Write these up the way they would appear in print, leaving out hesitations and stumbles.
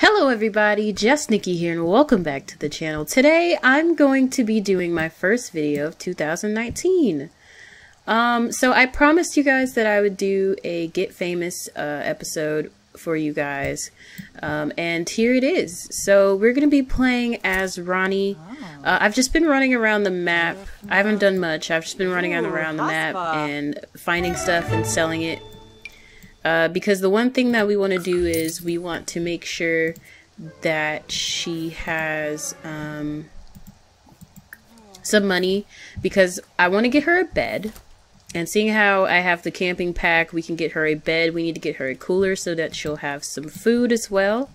Hello everybody, Just Nikki here and welcome back to the channel. Today I'm going to be doing my first video of 2019. So I promised you guys that I would do a Get Famous episode for you guys, and here it is. So we're going to be playing as Ronnie. I've just been running around the map. I haven't done much. I've just been running around the map and finding stuff and selling it. Because the one thing that we want to do is we want to make sure that she has some money, because I want to get her a bed, and seeing how I have the camping pack, we can get her a bed. We need to get her a cooler so that she'll have some food as well,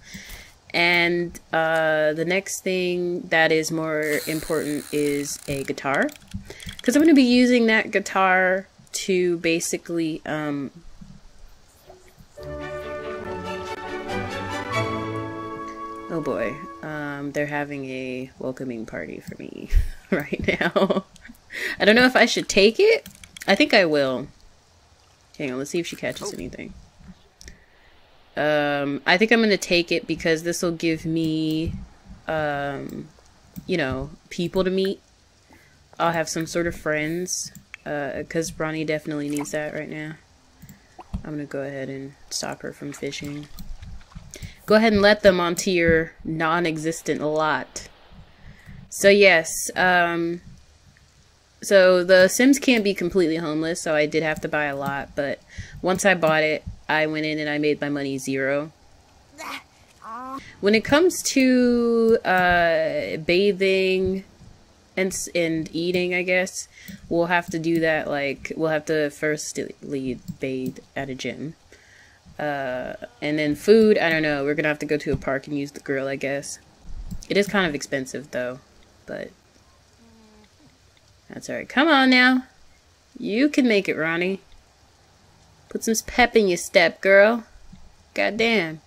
and the next thing that is more important is a guitar, because I'm going to be using that guitar to basically oh boy, they're having a welcoming party for me right now. I don't know if I should take it. I think I will. Hang on, let's see if she catches anything. I think I'm going to take it because this will give me, you know, people to meet. I'll have some sort of friends, because Ronnie definitely needs that right now. I'm going to go ahead and stop her from fishing. Go ahead and let them onto your non-existent lot. So yes, so the Sims can't be completely homeless, so I did have to buy a lot, but once I bought it, I went in and I made my money zero. When it comes to bathing and eating, I guess, we'll have to do that, like, we'll have to firstly bathe at a gym. And then food, I don't know, we're gonna have to go to a park and use the grill, I guess. It is kind of expensive though, but that's alright. Come on now, you can make it, Ronnie. Put some pep in your step, girl. Goddamn.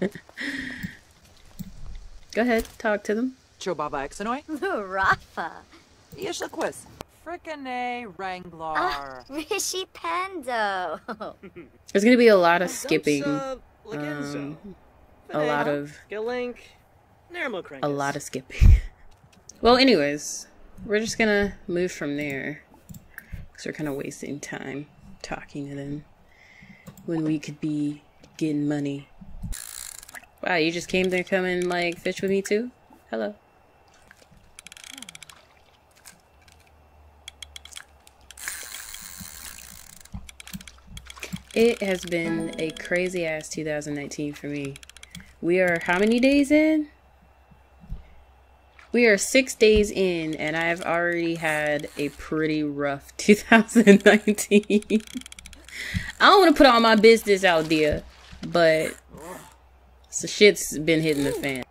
Go ahead, talk to them. Rafa. Frickin' a Wrangler. Rishi Pando. There's gonna be a lot of skipping. A lot of skipping. Well, anyways, we're just gonna move from there, because we're kind of wasting time talking to them when we could be getting money. Wow, you just came to come and like fish with me too? Hello. It has been a crazy ass 2019 for me. We are how many days in? We are 6 days in, and I've already had a pretty rough 2019. I don't want to put all my business out there, but so shit's been hitting the fan.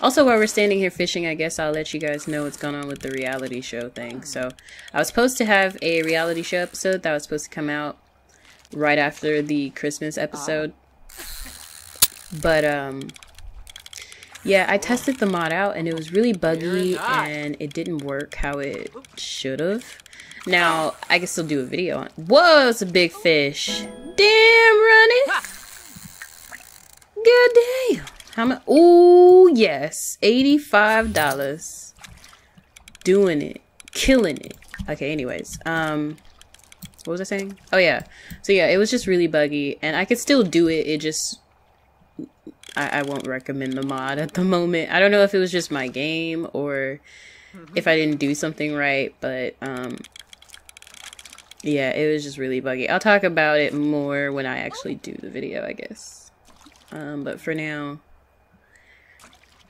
Also, while we're standing here fishing, I guess I'll let you guys know what's going on with the reality show thing. So I was supposed to have a reality show episode that was supposed to come out right after the Christmas episode, but yeah, I tested the mod out and it was really buggy and it didn't work how it should have. Now I can still do a video on. Whoa, it's a big fish! Damn, Ronnie! God damn! How much? Ooh, yes, $85. Doing it, killing it. Okay, anyways, what was I saying? Oh yeah, so yeah, it was just really buggy, and I could still do it. It just, I won't recommend the mod at the moment. I don't know if it was just my game or if I didn't do something right, but yeah, it was just really buggy. I'll talk about it more when I actually do the video, I guess. But for now,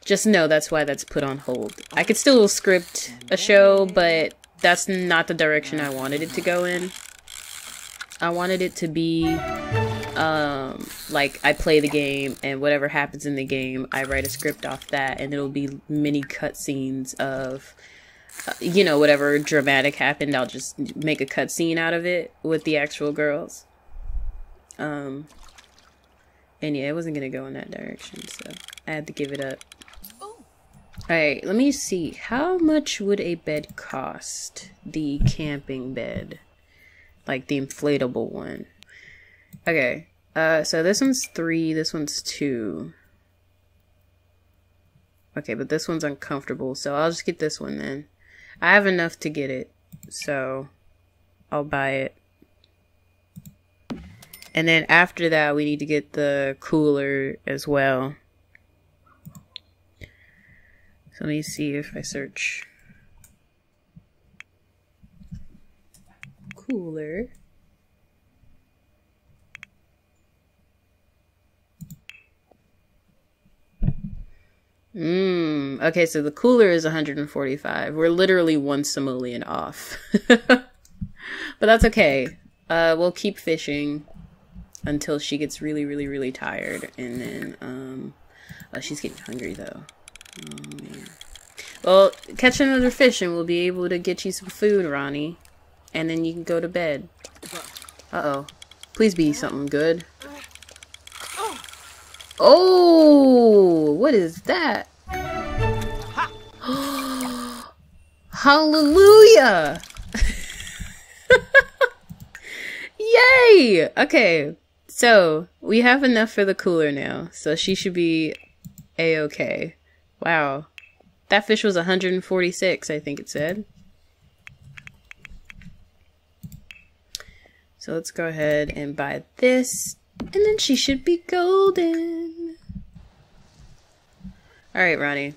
just know that's why that's put on hold. I could still script a show, but that's not the direction I wanted it to go in. I wanted it to be, like, I play the game, and whatever happens in the game, I write a script off that, and it'll be mini cutscenes of, you know, whatever dramatic happened, I'll just make a cutscene out of it with the actual girls. And yeah, it wasn't gonna go in that direction, so I had to give it up. Alright, let me see. How much would a bed cost? The camping bed. Like the inflatable one. Okay, So this one's 3, this one's 2. Okay, but this one's uncomfortable, so I'll just get this one then. I have enough to get it, so I'll buy it. And then after that, we need to get the cooler as well. So let me see if I search. Cooler. Okay, so the cooler is 145. We're literally one simoleon off. But that's okay. We'll keep fishing until she gets really, really, really tired. And then, oh, she's getting hungry though. Oh, man. Well, catch another fish and we'll be able to get you some food, Ronnie. And then you can go to bed. Uh-oh. Please be something good. Oh, what is that? Hallelujah! Yay! Okay, so we have enough for the cooler now, so she should be a-okay. Wow, that fish was 146, I think it said. So let's go ahead and buy this. And then she should be golden. Alright, Ronnie.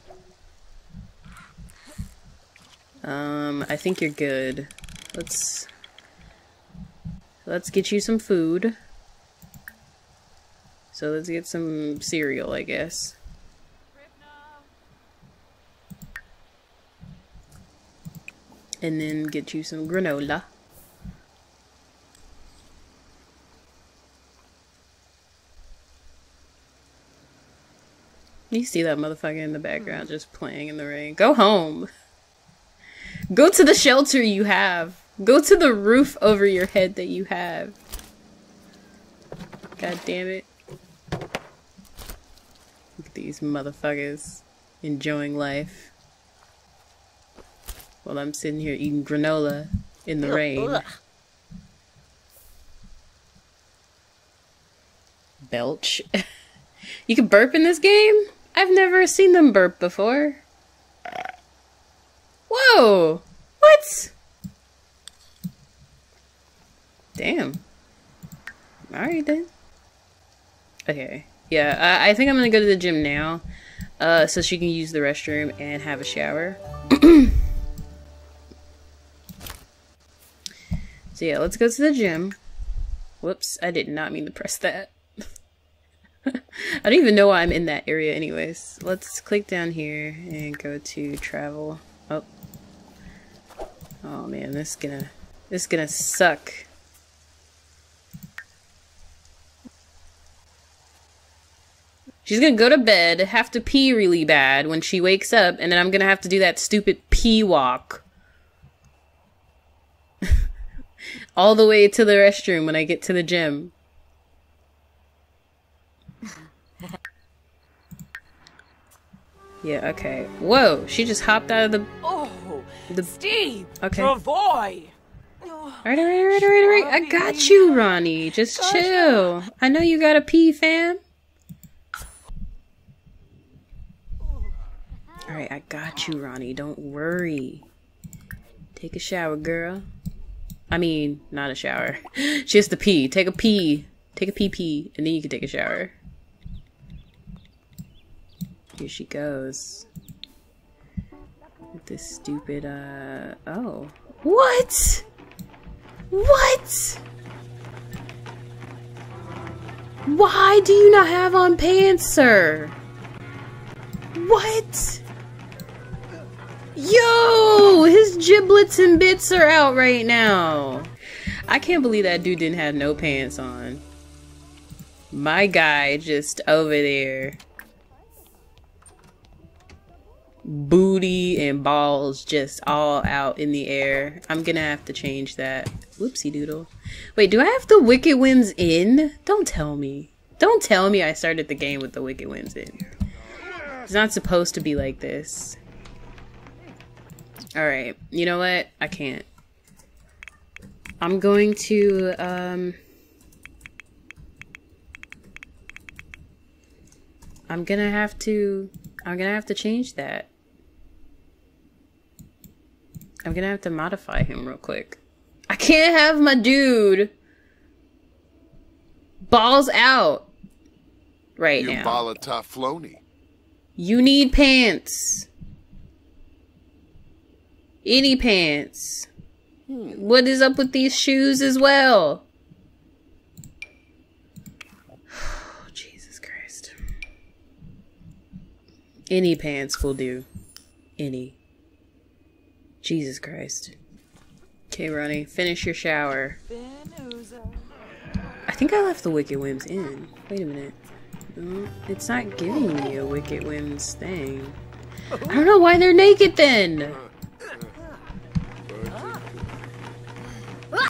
I think you're good. Let's get you some food. So let's get some cereal, I guess. And then get you some granola. You see that motherfucker in the background just playing in the rain. Go home. Go to the shelter you have. Go to the roof over your head that you have. God damn it. Look at these motherfuckers enjoying life. While I'm sitting here eating granola in the rain. Belch. You can burp in this game? I've never seen them burp before. Whoa! What? Damn. Alright then. Okay. Yeah, I think I'm gonna go to the gym now. So she can use the restroom and have a shower. So yeah, let's go to the gym. Whoops, I did not mean to press that. I don't even know why I'm in that area anyways. Let's click down here and go to travel. Oh man, this is gonna suck. She's gonna go to bed, have to pee really bad when she wakes up, and then I'm gonna have to do that stupid pee walk. All the way to the restroom when I get to the gym. Yeah, okay. Whoa, she just hopped out of the... Oh, Steve! Okay. Boy. Alright. I got you, Ronnie. Just chill. I know you gotta pee, fam. Alright, I got you, Ronnie. Don't worry. Take a shower, girl. I mean, not a shower. She has to pee. Take a pee. Take a pee-pee, and then you can take a shower. Here she goes. With this stupid, oh. What? What? Why do you not have on pants, sir? What? Yo! His giblets and bits are out right now. I can't believe that dude didn't have no pants on. My guy just over there. Booty and balls just all out in the air. I'm gonna have to change that. Whoopsie doodle. Wait, do I have the Wicked Whims in? Don't tell me. Don't tell me I started the game with the Wicked Whims in. It's not supposed to be like this. Alright, you know what? I can't. I'm going to, I'm gonna have to change that. I'm gonna have to modify him real quick. I can't have my dude balls out right now. You volatafloni. You need pants. Any pants. What is up with these shoes as well? Oh, Jesus Christ. Any pants will do. Any. Jesus Christ. Okay, Ronnie, finish your shower. I think I left the Wicked Whims in. Wait a minute. No, it's not giving me a Wicked Whims thing. I don't know why they're naked then!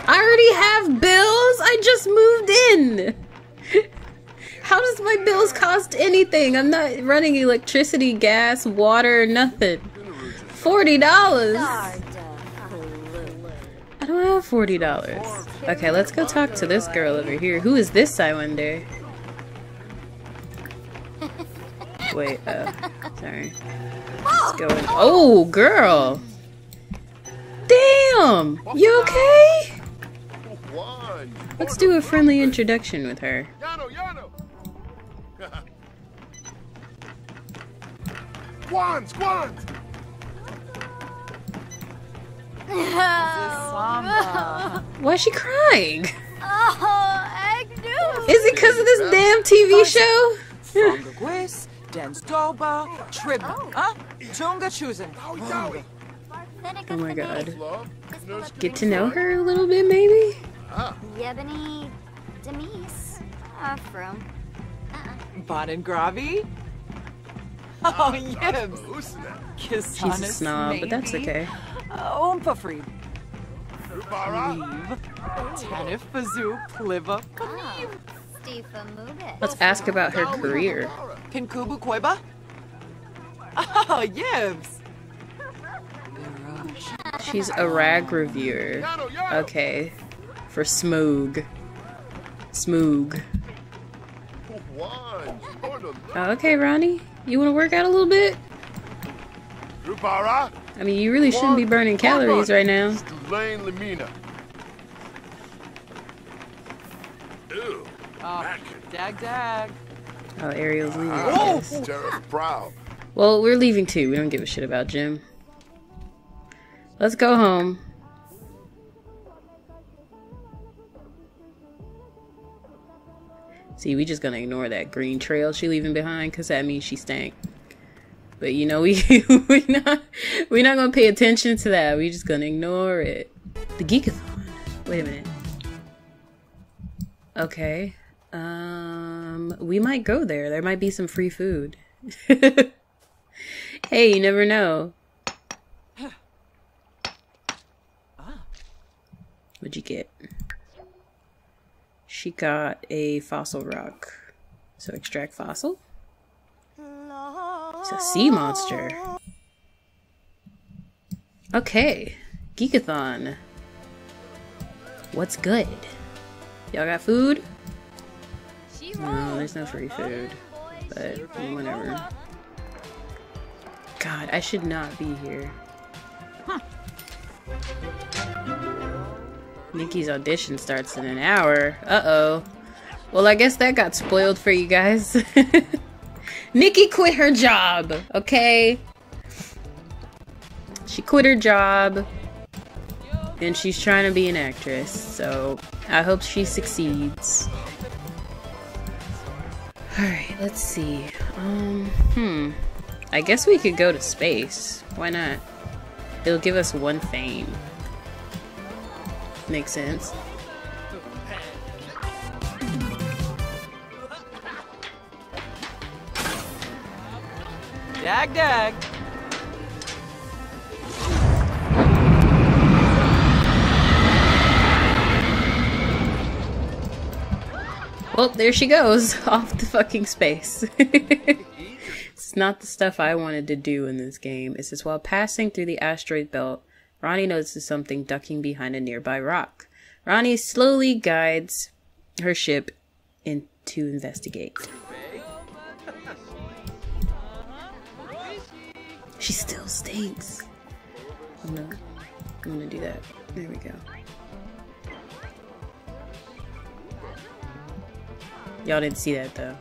I already have bills! I just moved in! How does my bills cost anything? I'm not running electricity, gas, water, nothing. $40! I don't have $40. Okay, let's go talk to this girl over here. Who is this, I wonder? Wait, sorry. Let's go in. Oh, girl! Damn! You okay? Let's do a friendly introduction with her. Why is she crying? Is it because of this damn TV show? Oh my god. Get to know her a little bit, maybe? Oh, yes. She's a snob, but that's okay. Let's ask about her career. She's a rag reviewer. Okay. For Smoog. Smoog. Okay, Ronnie. You want to work out a little bit? I mean, you really shouldn't be burning calories right now. Oh, Ariel's leaving. Well, we're leaving too. We don't give a shit about Jim. Let's go home. See, we just gonna ignore that green trail she leaving behind, cause that means she stank. But you know, we're not gonna pay attention to that. We just gonna ignore it. The Geekathon. Wait a minute. Okay. We might go there. There might be some free food. Hey, you never know. What'd you get? She got a fossil rock. So extract fossil? It's a sea monster. Okay. Geekathon. What's good? Y'all got food? No, there's no free food, but whatever. God, I should not be here. Nikki's audition starts in an hour. Uh-oh. Well, I guess that got spoiled for you guys. Nikki quit her job, okay? She quit her job, and she's trying to be an actress, so I hope she succeeds. Alright, let's see. I guess we could go to space. Why not? It'll give us one fame. Makes sense. Dag. Well, there she goes, off the fucking space. It's not the stuff I wanted to do in this game. It says, while passing through the asteroid belt, Ronnie notices something ducking behind a nearby rock. Ronnie slowly guides her ship in to investigate. She still stinks. Oh no, I'm gonna do that. There we go. Y'all didn't see that though.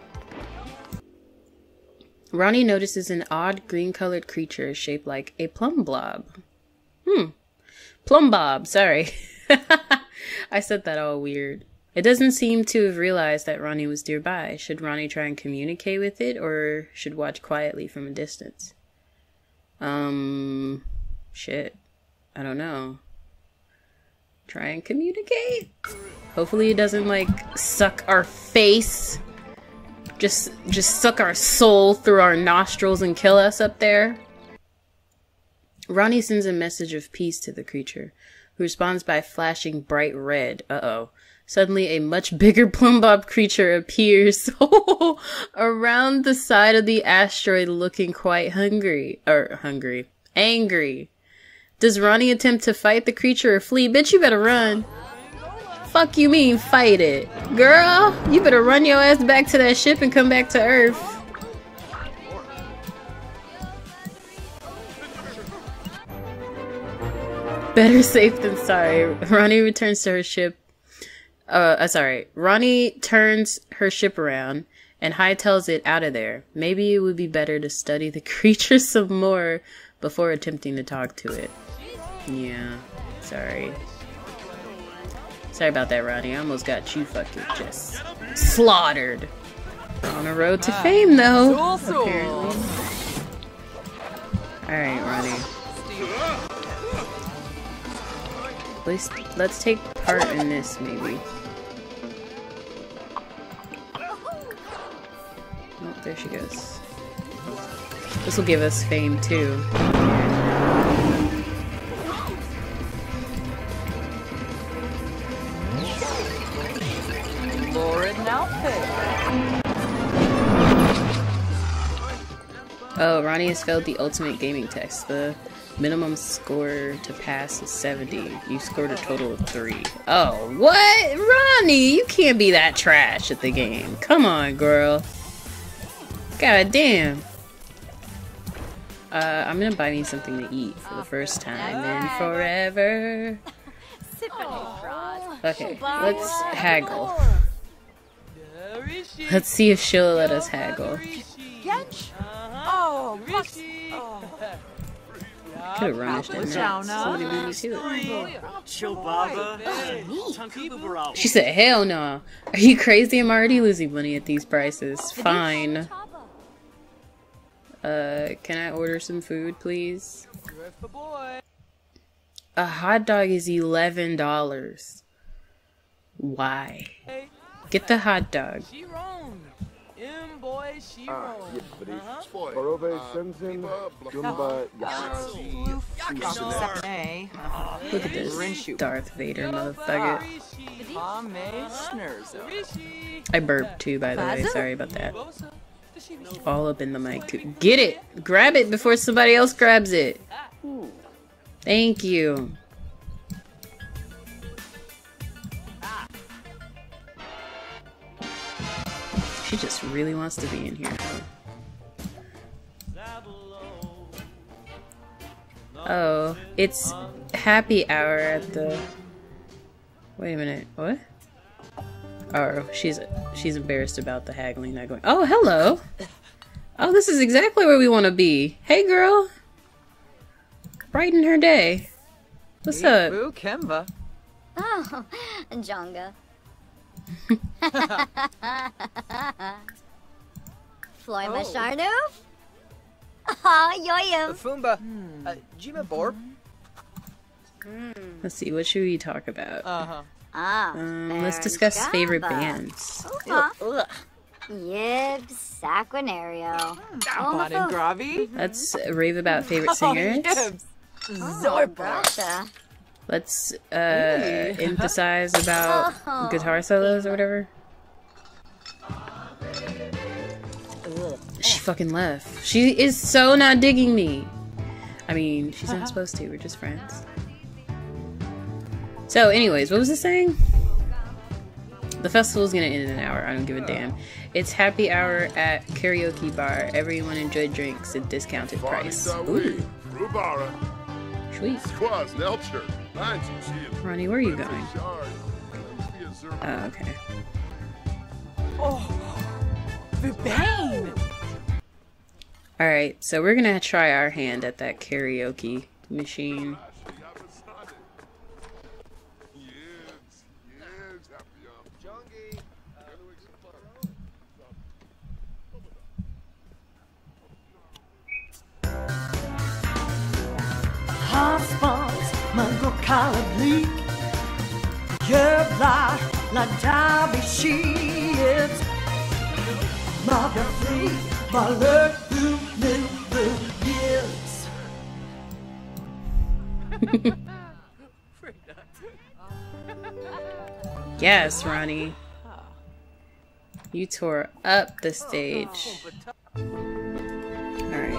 Ronnie notices an odd green-colored creature shaped like a plum blob. Plum bob, sorry. I said that all weird. It doesn't seem to have realized that Ronnie was nearby. Should Ronnie try and communicate with it, or should watch quietly from a distance? Shit. I don't know. Try and communicate? Hopefully it doesn't, like, suck our face. Just suck our soul through our nostrils and kill us up there. Ronnie sends a message of peace to the creature, who responds by flashing bright red. Uh-oh. Suddenly, a much bigger plumbob creature appears around the side of the asteroid, looking quite hungry. Angry. Does Ronnie attempt to fight the creature or flee? Bitch, you better run. Fuck you mean fight it? Girl, you better run your ass back to that ship and come back to Earth. Better safe than sorry. Ronnie turns her ship around and hightails it out of there. Maybe it would be better to study the creature some more before attempting to talk to it. Yeah, sorry. Sorry about that, Ronnie. I almost got you fucking just slaughtered. On a road to fame, though, apparently. Alright, Ronnie. Let's take part in this, maybe. Oh, there she goes. This will give us fame, too. Oh, Ronnie has failed the ultimate gaming test. The minimum score to pass is 70. You scored a total of 3. Oh, what? Ronnie, you can't be that trash at the game. Come on, girl. God damn. I'm gonna buy me something to eat for the first time in forever. Okay, let's haggle. Let's see if she'll let us haggle. Oh, could have rummaged that nut. Somebody beat me to it. She said, hell no. Are you crazy? I'm already losing money at these prices. Fine. Can I order some food, please? A hot dog is $11. Why? Get the hot dog. Look at this Darth Vader motherfucker. I burped too, by the way. Sorry about that. All up in the mic too. Get it! Grab it before somebody else grabs it! Thank you. She just really wants to be in here. Oh, it's happy hour at the... Wait a minute, what? Oh, she's embarrassed about the haggling, not going... Oh, hello! Oh, this is exactly where we want to be. Hey, girl! Brighten her day. What's up? Kemba. Oh, Jonga. Floy Masharnov? Ah, Yoyam! Fumba! Jima Borb? Let's see, what should we talk about? Let's discuss favorite bands. Yib Saquinario. Let's rave about favorite singers. Zorba! Let's emphasize about guitar solos or whatever. She fucking left. She is so not digging me. I mean, she's not supposed to. We're just friends. So anyways, what was this saying? The festival's gonna end in an hour. I don't give a damn. It's happy hour at karaoke bar. Everyone enjoy drinks at discounted price. Ooh. Sweet. Ronnie, where are you going? Oh, okay. Oh, the pain! Alright, so we're gonna try our hand at that karaoke machine. Yes, Ronnie. You tore up the stage. Alright,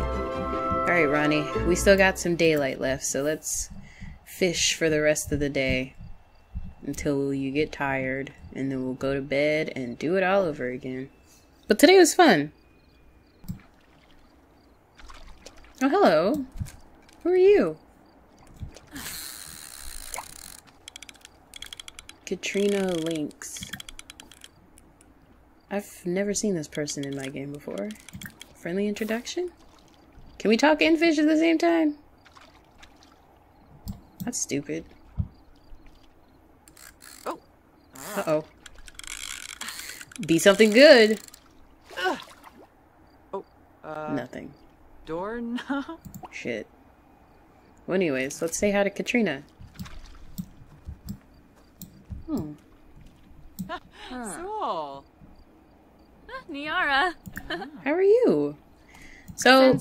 Ronnie. We still got some daylight left, so let's fish for the rest of the day until you get tired, and then we'll go to bed and do it all over again. But today was fun. Oh, hello. Who are you? Katrina Lynx. I've never seen this person in my game before. Friendly introduction? Can we talk and fish at the same time? That's stupid. Oh. Uh-oh. Be something good. Nothing. Doorknob? Shit. Well, anyways, let's say hi to Katrina. So. Niara. How are you? So.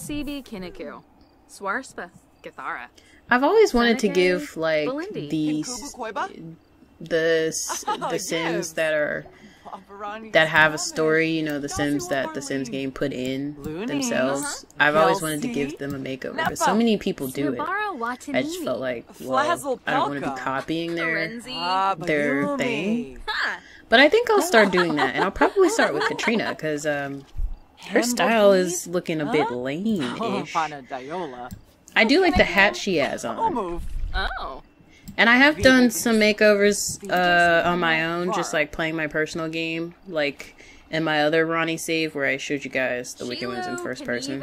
I've always wanted to give, like, the Sims that have a story, you know, the Sims that the Sims game put in themselves. I've always wanted to give them a makeover, but so many people do it. I just felt like, well, I don't want to be copying their thing. But I think I'll start doing that, and I'll probably start with Katrina, because her style is looking a bit lame-ish. I do like the hat she has on. Oh. And I have done some makeovers on my own, just like playing my personal game, like in my other Ronnie save where I showed you guys the Wicked Whims in first person.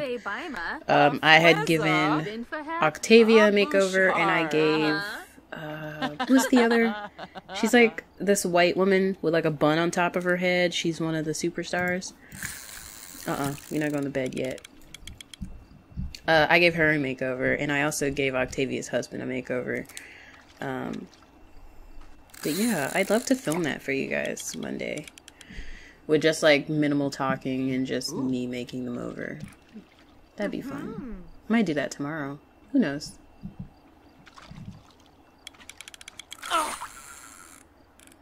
I had given Octavia a makeover, and I gave who's the other? She's like this white woman with like a bun on top of her head. She's one of the superstars. You're not going to bed yet. I gave her a makeover, and I also gave Octavia's husband a makeover. But yeah, I'd love to film that for you guys one day. With just like minimal talking and just me making them over. That'd be fun. I might do that tomorrow. Who knows?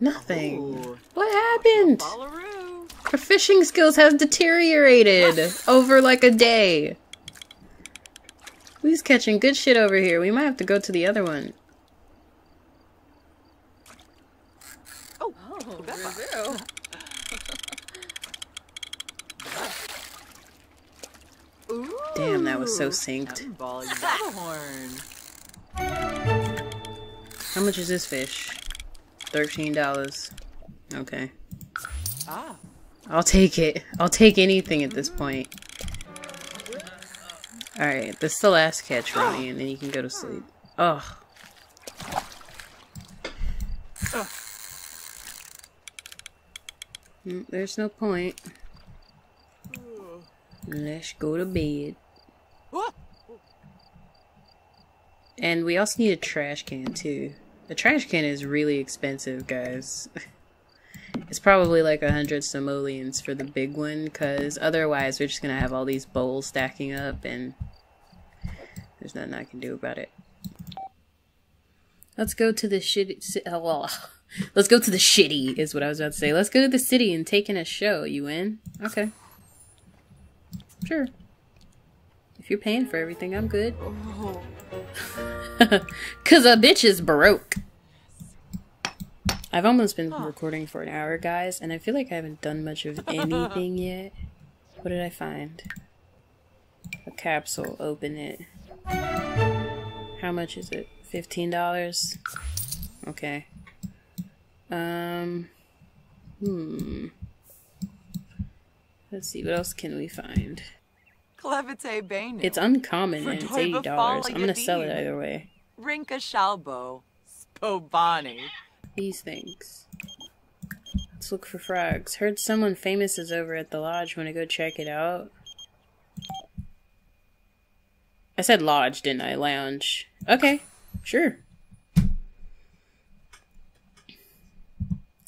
Nothing. Ooh. What happened? Her fishing skills have deteriorated over like a day. We's catching good shit over here. We might have to go to the other one. Oh, damn, that was so synced. How much is this fish? $13. Okay. I'll take it. I'll take anything at this point. Alright, this is the last catch, Ronnie, and then you can go to sleep. Ugh. There's no point. Let's go to bed. And we also need a trash can, too. The trash can is really expensive, guys. It's probably like 100 simoleons for the big one, because otherwise we're just going to have all these bowls stacking up, and there's nothing I can do about it. Let's go to the shitty... let's go to the shitty, is what I was about to say. Let's go to the city and take in a show, you in? Okay. Sure. If you're paying for everything, I'm good. Because a bitch is broke. I've almost been recording for an hour, guys, and I feel like I haven't done much of anything yet. What did I find? A capsule. Open it. How much is it? $15? Okay. Let's see, what else can we find? It's uncommon and it's $80. I'm gonna sell it either way. These things. Let's look for frogs. Heard someone famous is over at the lodge. Wanna go check it out? I said lodge, didn't I? Lounge. Okay, sure.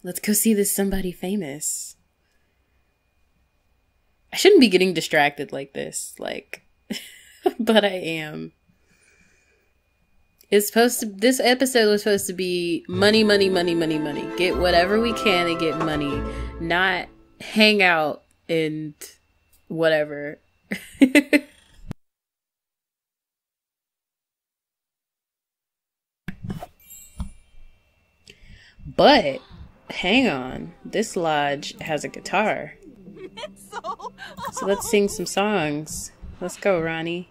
Let's go see this somebody famous. I shouldn't be getting distracted like this, like, but I am. It's supposed to, this episode was supposed to be money, money, money, money, money. Get whatever we can and get money, not hang out and whatever. But hang on, this lodge has a guitar. So let's sing some songs. Let's go, Ronnie.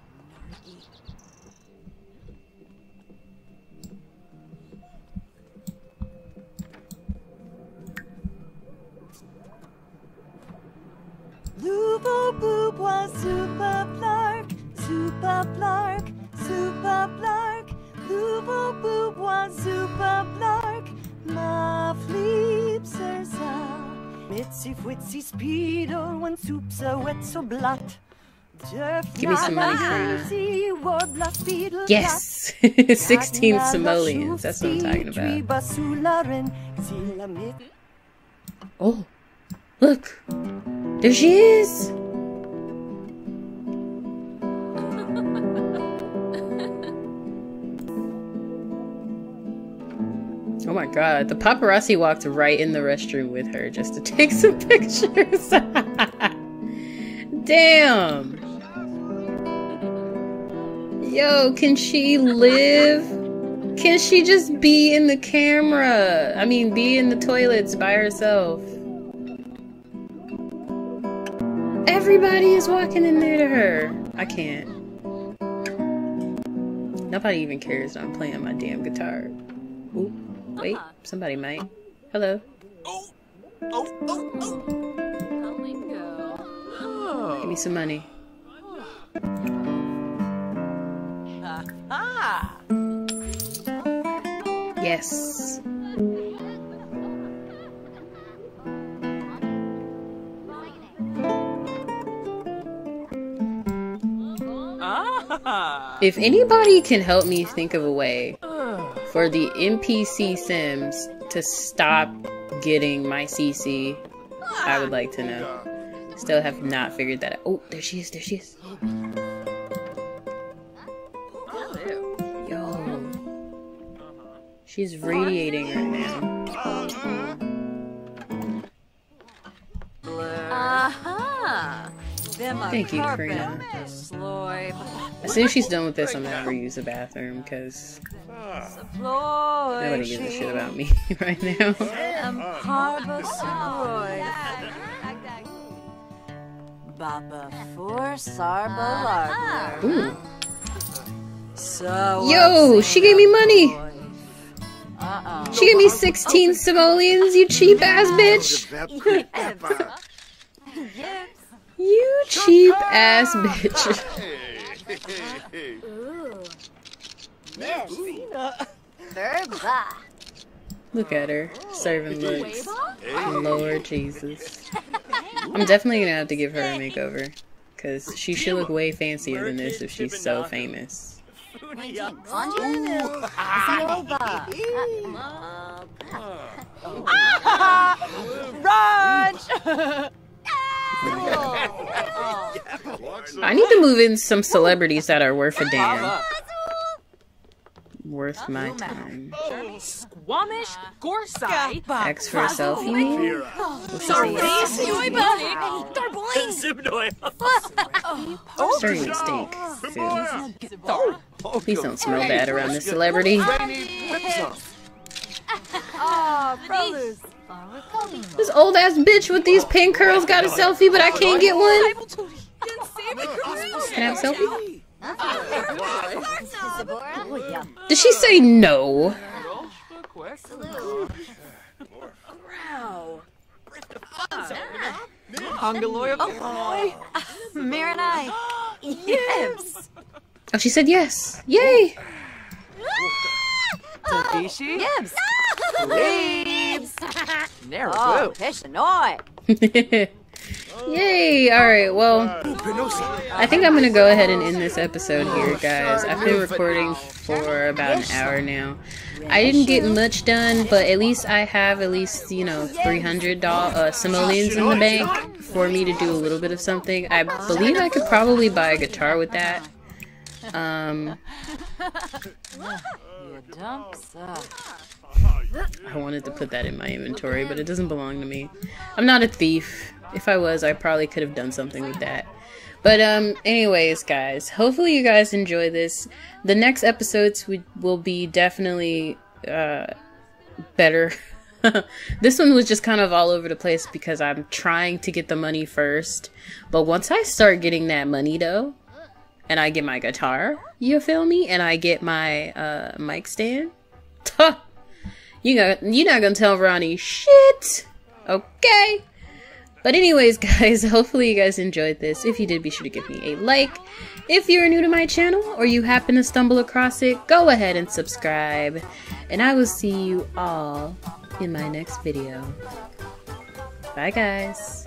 Give me some money for you. Yes! 16 simoleons. That's what I'm talking about. Oh! Look! There she is! Oh my god, the paparazzi walked right in the restroom with her just to take some pictures. Damn! Yo, can she live? Can she just be in the camera? I mean, be in the toilets by herself. Everybody is walking in there to her. I can't. Nobody even cares that I'm playing my damn guitar. Ooh. Wait, somebody might. Hello. Oh, oh, oh, oh. Give me some money. Yes. If anybody can help me think of a way for the NPC Sims to stop getting my CC, I would like to know. Still have not figured that out. Oh, there she is, there she is. Yo. She's radiating right now. Thank you, Karina. As soon as she's done with this, I'm gonna have her use the bathroom, because nobody gives a shit about me right now. Ooh. Yo, she gave me money! She gave me 16 simoleons, you cheap ass bitch! You cheap ass bitch. Look at her, serving looks. Lord Jesus. I'm definitely gonna have to give her a makeover, cause she should look way fancier than this if she's so famous. I need to move in some celebrities that are worth a damn. Worth my time. Squamish Gorsai. Ask for a selfie. Serving mistake. Food. Please don't smell bad around this celebrity. This old ass bitch with these pink curls got a selfie, but I can't get one. Can I have a selfie? Did she say no? Oh, she said yes. Yay! Yibs! Yay! Alright, well, I think I'm gonna go ahead and end this episode here, guys. I've been recording for about an hour now. I didn't get much done, but at least I have at least, you know, 300 simoleons in the bank for me to do a little bit of something. I believe I could probably buy a guitar with that. I wanted to put that in my inventory, but it doesn't belong to me. I'm not a thief. If I was, I probably could have done something with that. But anyways, guys, hopefully you guys enjoy this. The next episodes will be definitely better. This one was just kind of all over the place because I'm trying to get the money first. But once I start getting that money, though, and I get my guitar, you feel me? And I get my mic stand. You're not gonna tell Ronnie shit. Okay. But anyways, guys, hopefully you guys enjoyed this. If you did, be sure to give me a like. If you're new to my channel or you happen to stumble across it, go ahead and subscribe. And I will see you all in my next video. Bye, guys.